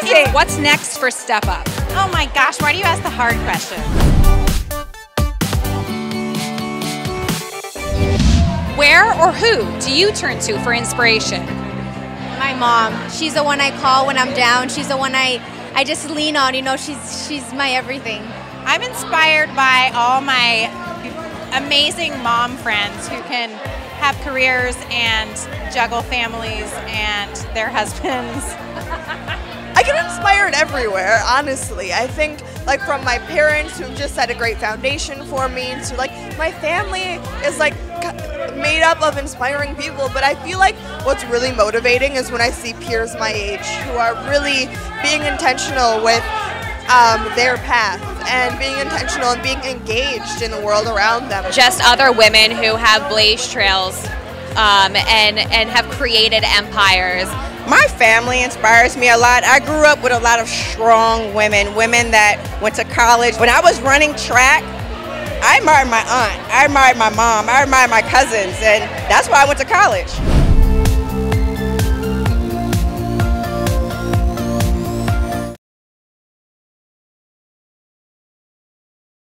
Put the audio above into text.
amazing. What's next for Step Up? Oh my gosh, why do you ask the hard question? Where or who do you turn to for inspiration? My mom. She's the one I call when I'm down. She's the one I just lean on, you know, she's my everything. I'm inspired by all my amazing mom friends who can have careers and juggle families and their husbands. I get inspired everywhere, honestly. I think, like, from my parents who've just set a great foundation for me, to, like, my family is, like, made up of inspiring people, but I feel like what's really motivating is when I see peers my age who are really being intentional with their path and being intentional and being engaged in the world around them. Just other women who have blazed trails and have created empires. My family inspires me a lot. I grew up with a lot of strong women, women that went to college. When I was running track, I admired my aunt, I admired my mom, I admired my cousins, and that's why I went to college.